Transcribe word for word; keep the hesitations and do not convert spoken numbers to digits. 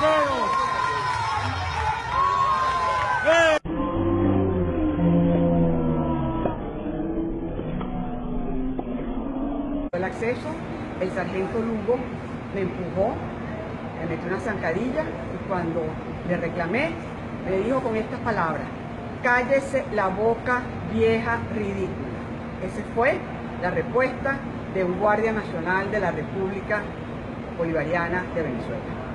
¡Eh! El acceso, el sargento Lugo me empujó, me metió una zancadilla y cuando le reclamé, me dijo con estas palabras: cállese la boca, vieja ridícula. Esa fue la respuesta de un guardia nacional de la República Bolivariana de Venezuela.